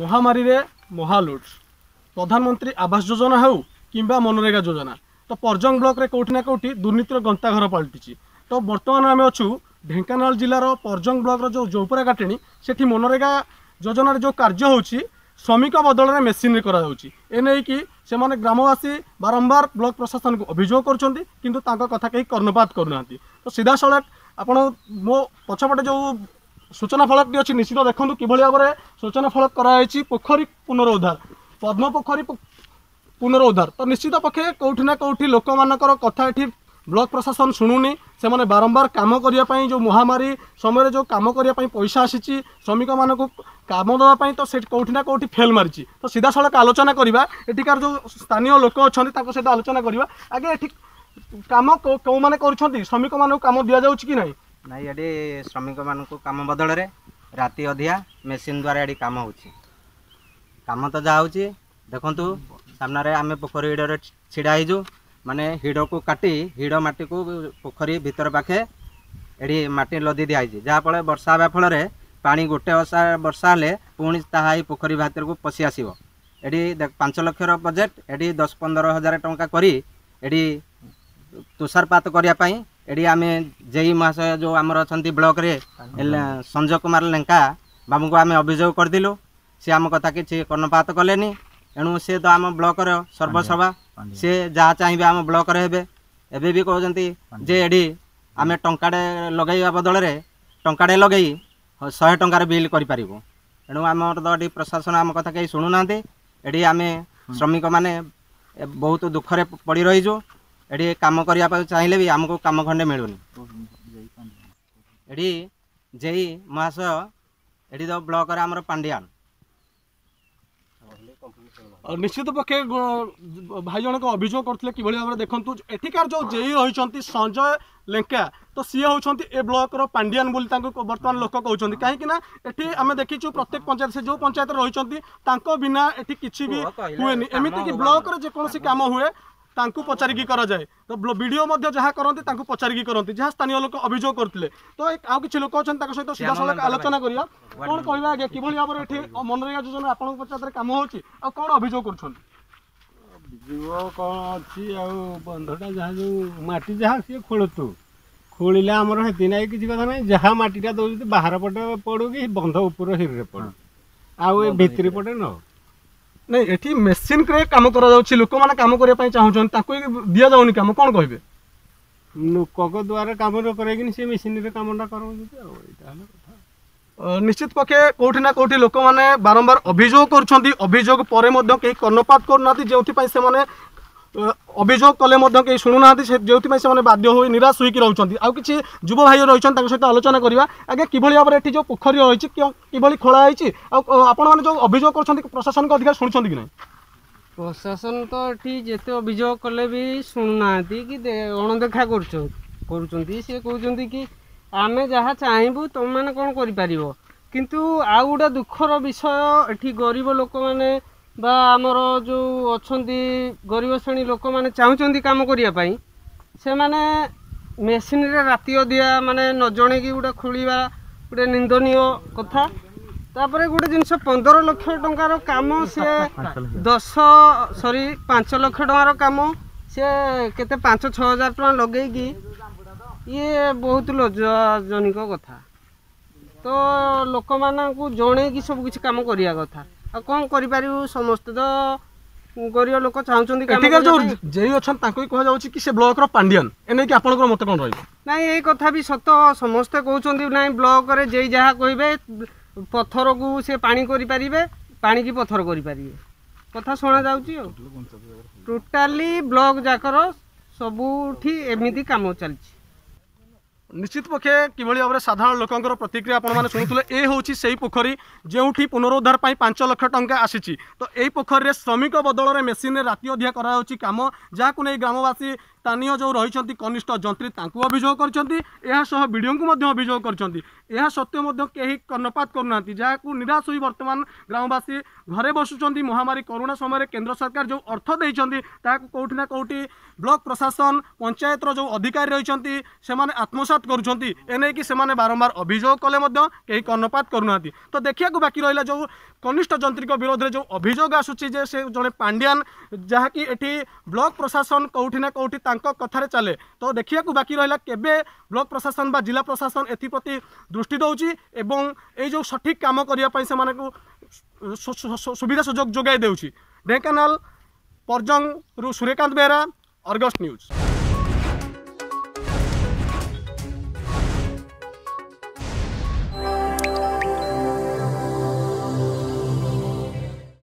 महामारी रे महालुट प्रधानमंत्री आवास योजना हो कि मनरेगा योजना तो परजंग ब्लॉक रे कोठना कोठी दुर्नीतिर गंताघर पलटि। तो बर्तमान आम अच्छू ढेंकानाल जिलार परजंग ब्लॉक जो जोपरा काटेणी से मनरेगा योजन जो कार्य होची श्रमिक बदल में मेसीन एनेकि से ग्रामवासी बारंबार ब्लॉक प्रशासन को अभियोग कर कथा कहीं कर्णपात करूना। तो सीधा सड़क आपण मो पछपटे जो सूचना फलक अच्छी निश्चित देखूँ कि भाव में सूचना फलक कराई पोखरी पुनरुद्धार पद्म पोखरी पुनरुद्धार। तो निश्चित पक्षे कौटिना कौटि लोक मानकर कथा ये ब्लॉक प्रशासन शुणुनी से माने बारंबार काम करने जो महामारी समय जो काम करने पैसा आसी श्रमिक मान को कम देवाई तो कौटिना कौटि फेल मारी। तो सीधा सड़क आलोचना करवा एठिकार जो स्थानीय लोक अच्छा सहित आलोचना करवा आगे ये कम कौ मैंने कर श्रमिक मान कम दि जाऊँ कि नहीं नाई ये श्रमिक मान को कम बदल रे राति अधिया मेसीन द्वारा ये कम होम तो जहाँ हो देखु सामने आम पोखरी हिड़े छिड़ा हो माने हिड़ को काटी हिड़ मटी को पोखरी भर पाखे ये मटी लदी दिखाई जहाँफल वर्षा हाँ फल पानी गोटे वर्षा वर्षा हेले पुणी ताहा पोखरी भर को पशि आस 5 लक्षर प्रोजेक्ट ये 10-15 हजार टंका करी ये तुषारपात करने एडी आम जेई महाशय जो आमर अंति ब्लॉक रे संजय कुमार लेंका बाबू को आम अभियोग करदू सी आम कथा किसी कर्णपात कले एणु सी तो आम ब्लॉक सर्वसेवा सी जहाँ चाहिए आम ब्लॉक एवं भी कहते जे एडी आम टंकाटे लगे बदल में टंकाटे लगे 100 टंकार बिल करूँ एणु आम तो ये प्रशासन आम कथा कहीं शुणुना ये आम श्रमिक मैंने बहुत दुखरे पड़ रहीजु ये कम करने चाहिए भी आमको कम खंडे मिलूनी जेई महाशय ये तो ब्लॉक आमर पांडियान निश्चित पक्षे भाई जनक अभियोग करते कि भाव में देखूँ एठिकार जो जेई रही संजय लेंका तो सी हूँ ए ब्लॉक पांडियान बोली बर्तमान लोक कहते कहीं ये आम देखीचु प्रत्येक पंचायत से जो पंचायत रही बिना ये किसी भी हुए एमती कि ब्लॉक जेकोसी कम हुए तांकु पचारिकी कराए तो वीडियो जहाँ करती पचारिकी करती जहाँ स्थानीय लोक अभियोग करते। तो आउ कि लोक अच्छा सहित सीधा सड़क आलोचना करिया कौन कह आज कि भाव में ये मनरेगा योजना आपन पंचायत में कम हो कौन अभियोग कर कौन अच्छी बंधटा जहाँ जो मटी जहाँ सी खोलतु खोलने आमर से ना कि कथा ना जहाँ मटीटा दौर बाहर पटे पड़ू कि बंध उपर हिरे पड़ू आउ भितर पटे न नहीं एठी मेसीन रे काम करा जाउछि लोक माने काम करिया पई चाहौछन ताकू दिया जाउनी काम कोन कहबे लोक को द्वारा काम न करेकिन से मेसीन रे काम ना करौ जति आ एटा हला कथा। निश्चित पखे कोठी ना कोठी लोक माने बारंबार अभियोग करछंती अभियोग परे मध्य केही कर्णपात करनाथि जेउथि पई से माने अभियोग कले मध्य केही सुनुनाथि से जेउथि पई से माने बाध्य होई निराश होई कि रहउछंती। आ किछि युवा भाई रहउछन ताक सहित आलोचना करिवा आगे किभली भाबरे एठी जो पोखरी होईछि किभली खोला होईछि आपण माने जो अभियोग करछंती प्रशासन को अधिकार सुनछंती कि नै प्रशासन तो एठी जेते अभियोग कले भी सुनुनाथि कि अणदेखा करछंती से कहउछंती कि आमे जहा चाहिबु तुम माने कोन करि पारिबो किंतु आ गुडा दुखर विषय एठी गरीब लोक माने बा आमर जो अच्छा गरीब श्रेणी लोक मैंने चाहते कम करने से मैंने मेसीन रे राति अधिया मानने न जन की गोटे खोलवा गोटे निंदनीय कथा तापर गोटे जिनस 15 लक्ष टंकार कम से 5 लक्ष टंकार कम से केते 5-6 हजार टंका लगे ये बहुत लज्जाजनक कथा। तो लोक मानू जनईकि सबकि कम करने कथा आ कौन करू समस्त तो गरीब लोक चाहते जे अच्छा कहुँच कि ब्लॉक पांडियान एने की आपंकर मत कौन रही ना ये कथा भी सत समस्ते कहते ना ब्लॉक रे जे जहाँ कहे पथर को सी पारे पा की पथर करें कथा शुणा जा टोटाली ब्लॉक जाकर सबूठी एमती कम चलती। निश्चित पक्षे कि भाव में साधारण लोकंर प्रतिक्रिया आपने शुणुले ये हूँ से पोखरी जो पुनरुद्धार 5 लक्ष टंका आसी। तो यही पोखरी में श्रमिक बदल में मेसीन राति अधिया कम जहाँ को नहीं ग्रामवासी स्थानीय जो रही कनिष्ठ जंत्री अभियोग करीडियो को अभियोग कर सत्य कहीं कर्णपात करूना जहाँ निराश हो बर्तमान ग्रामवासी घरे बसुंच महामारी कोरोना समय केन्द्र सरकार जो अर्थ देती कौटी ना कौटी ब्लॉक प्रशासन पंचायत जो अधिकारी रही आत्मसात करुँच कि बारंबार अभियोग कले कहीं कर्णपात करूना। तो देखा बाकी रहा जो कनिष्ठ जंत्री विरोध में जो अभियोग आसूची जड़े पांडियान जहाँकि ये ब्लॉक प्रशासन कौटी ना कौटी कथार चले। तो देखा बाकी रहा के ब्लॉक प्रशासन बा जिला प्रशासन एप्रति दृष्टि दौर एवं ये सठिक काम करने से सुविधा सुजोग जोगाई देउछि। ढेंकानाल, परजंग रु सूर्यकांत बेहरा, अर्गस न्यूज।